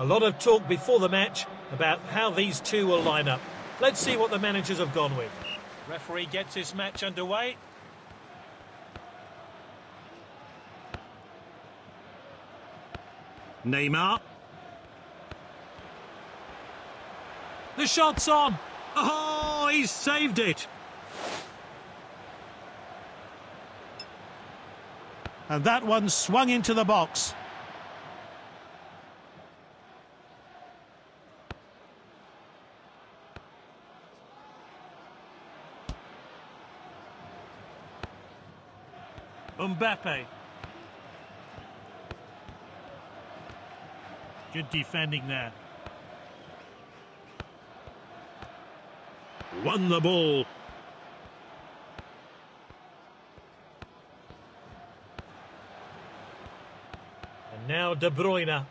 A lot of talk before the match about how these two will line up. Let's see what the managers have gone with. Referee gets his match underway. Neymar. The shot's on. Oh, he's saved it. And that one swung into the box. Mbappe. Good defending there. Won the ball. And now De Bruyne.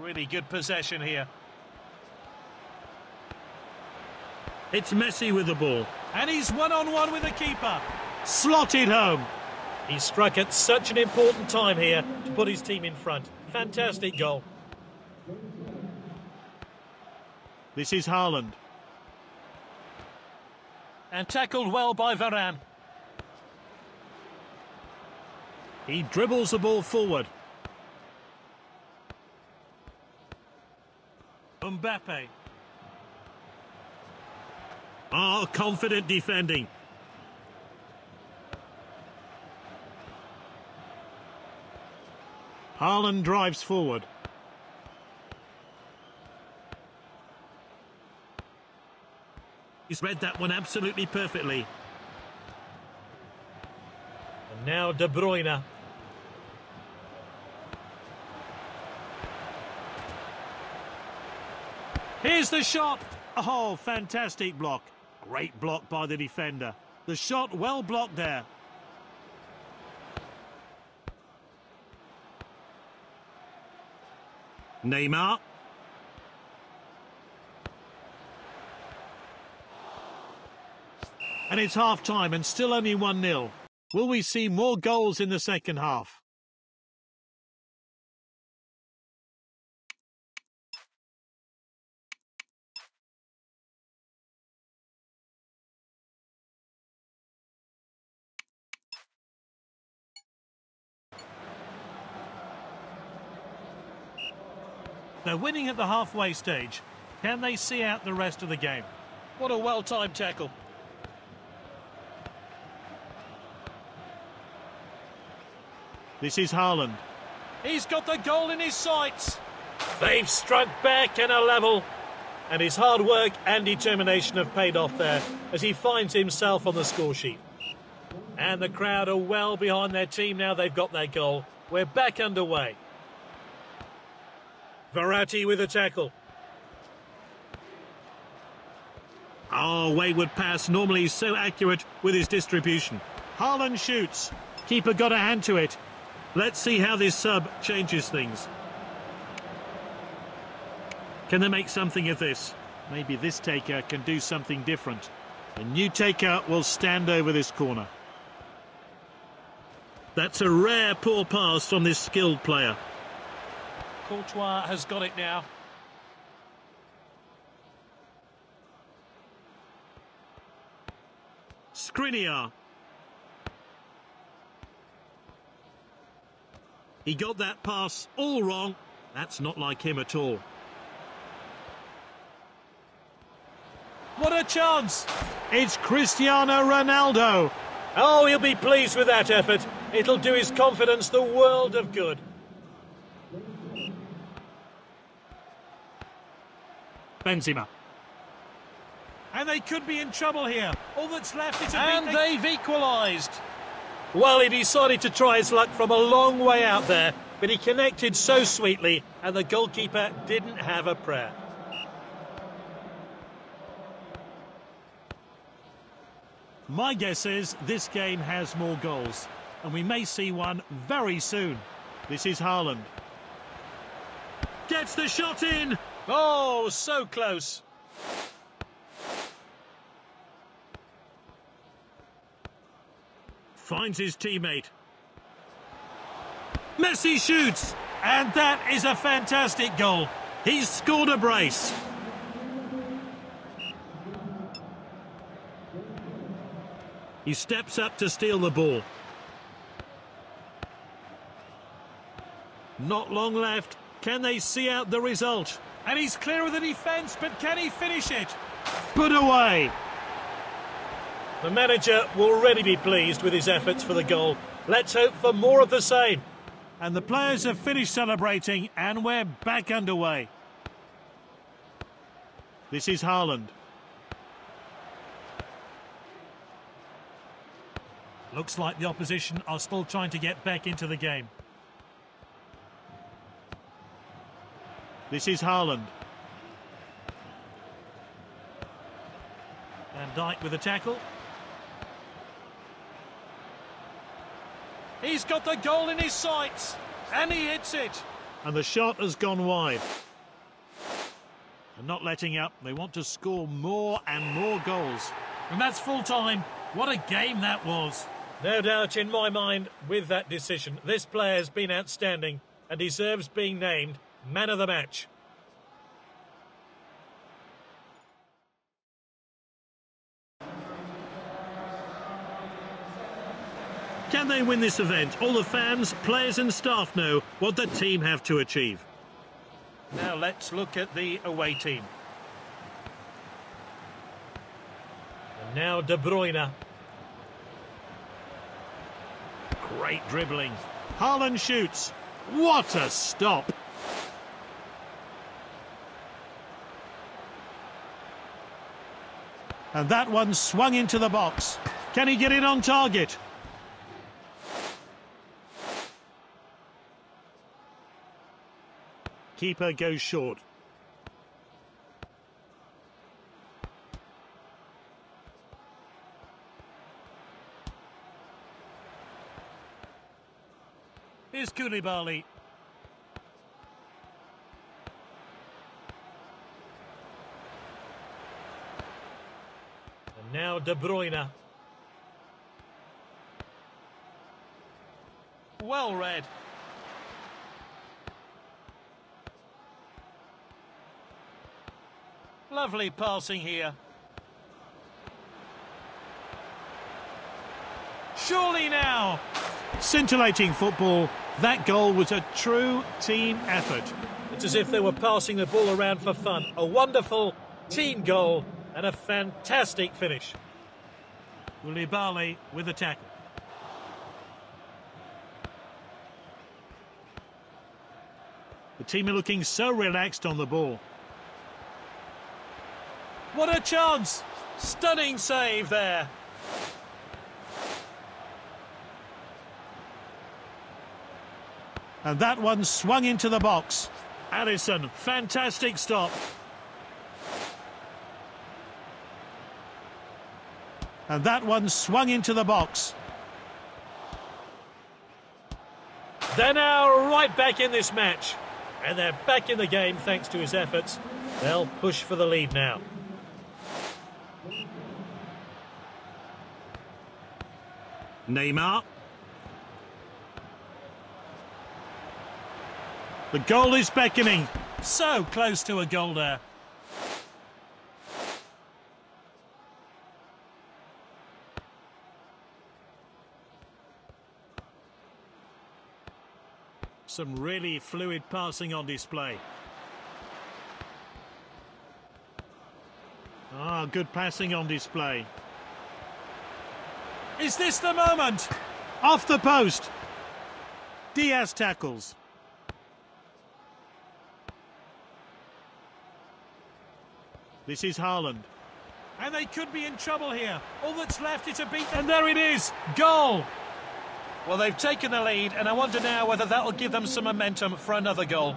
Really good possession here. It's Messi with the ball. And he's one-on-one with the keeper. Slotted home. He struck at such an important time here to put his team in front. Fantastic goal. This is Haaland. And tackled well by Varane. He dribbles the ball forward. Mbappe. Oh, confident defending. Haaland drives forward. He's read that one absolutely perfectly. And now De Bruyne. Here's the shot. Oh, fantastic block. Great block by the defender. The shot well blocked there. Neymar. And it's half-time and still only 1-0. Will we see more goals in the second half? They're winning at the halfway stage. Can they see out the rest of the game? What a well-timed tackle. This is Haaland. He's got the goal in his sights. They've struck back and a level. And his hard work and determination have paid off there as he finds himself on the score sheet. And the crowd are well behind their team now they've got their goal. We're back underway. Verratti with a tackle. Oh, wayward pass. Normally he's so accurate with his distribution. Haaland shoots. Keeper got a hand to it. Let's see how this sub changes things. Can they make something of this? Maybe this taker can do something different. The new taker will stand over this corner. That's a rare poor pass from this skilled player. Courtois has got it now. Scriniar. He got that pass all wrong. That's not like him at all. What a chance! It's Cristiano Ronaldo. Oh, he'll be pleased with that effort. It'll do his confidence the world of good. Benzema. And they could be in trouble here. All that's left is a big... And they've equalised. Well, he decided to try his luck from a long way out there, but he connected so sweetly, and the goalkeeper didn't have a prayer. My guess is this game has more goals, and we may see one very soon. This is Haaland. Gets the shot in! Oh, so close. Finds his teammate. Messi shoots, and that is a fantastic goal. He's scored a brace. He steps up to steal the ball. Not long left. Can they see out the result? And he's clear of the defence, but can he finish it? Put away. The manager will really be pleased with his efforts for the goal. Let's hope for more of the same. And the players have finished celebrating, and we're back underway. This is Haaland. Looks like the opposition are still trying to get back into the game. This is Haaland. Van Dijk with a tackle. He's got the goal in his sights, and he hits it. And the shot has gone wide. And not letting up, they want to score more and more goals. And that's full time. What a game that was. No doubt in my mind with that decision. This player has been outstanding and deserves being named Man of the Match. Can they win this event? All the fans, players and staff know what the team have to achieve. Now let's look at the away team. And now De Bruyne. Great dribbling. Haaland shoots. What a stop. And that one swung into the box. Can he get it on target? Keeper goes short. Here's Koulibaly. Now De Bruyne. Well read. Lovely passing here. Surely now. Scintillating football. That goal was a true team effort. It's as if they were passing the ball around for fun. A wonderful team goal. And a fantastic finish. Koulibaly with a tackle. The team are looking so relaxed on the ball. What a chance! Stunning save there. And that one swung into the box. Alisson, fantastic stop. And that one swung into the box. They're now right back in this match. And they're back in the game thanks to his efforts. They'll push for the lead now. Neymar. The goal is beckoning. So close to a goal there. Some really fluid passing on display. Ah, good passing on display. Is this the moment? Off the post. Diaz tackles. This is Haaland. And they could be in trouble here. All that's left is a beat. And there it is. Goal. Well, they've taken the lead, and I wonder now whether that will give them some momentum for another goal.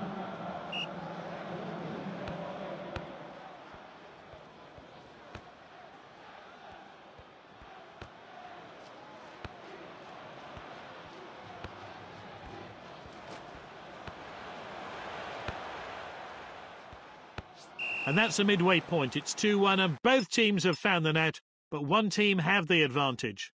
And that's a midway point. It's 2-1, and both teams have found the net, but one team have the advantage.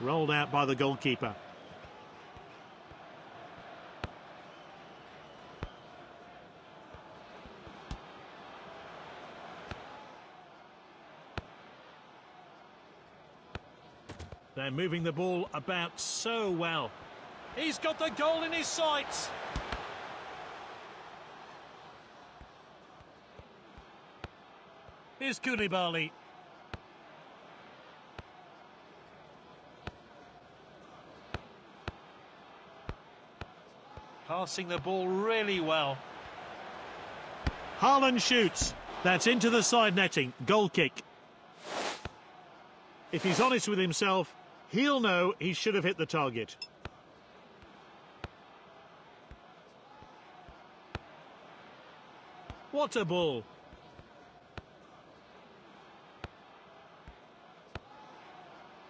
Rolled out by the goalkeeper. They're moving the ball about so well. He's got the goal in his sights. Here's Koulibaly. Passing the ball really well. Haaland shoots. That's into the side netting. Goal kick. If he's honest with himself, he'll know he should have hit the target. What a ball.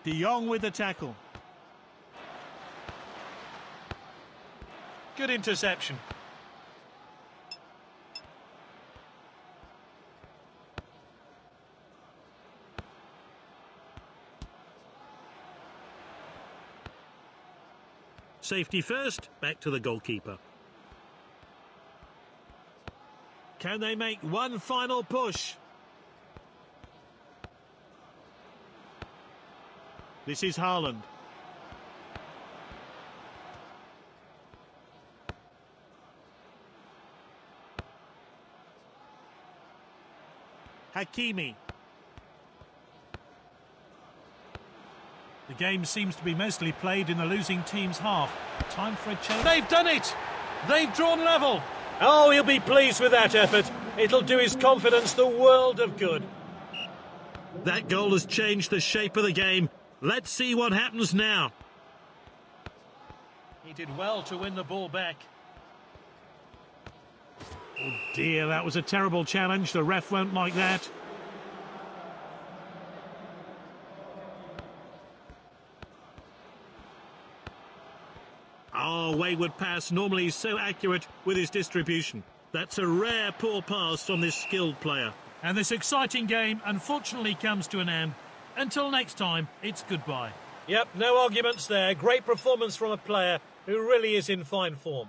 De Jong with the tackle. Good interception. Safety first, back to the goalkeeper. Can they make one final push? This is Haaland. Hakimi. The game seems to be mostly played in the losing team's half. Time for a change. They've done it! They've drawn level! Oh, he'll be pleased with that effort. It'll do his confidence the world of good. That goal has changed the shape of the game. Let's see what happens now. He did well to win the ball back. Oh dear, that was a terrible challenge. The ref won't like that. Oh, wayward pass, normally so accurate with his distribution. That's a rare poor pass from this skilled player. And this exciting game unfortunately comes to an end. Until next time, it's goodbye. Yep, no arguments there. Great performance from a player who really is in fine form.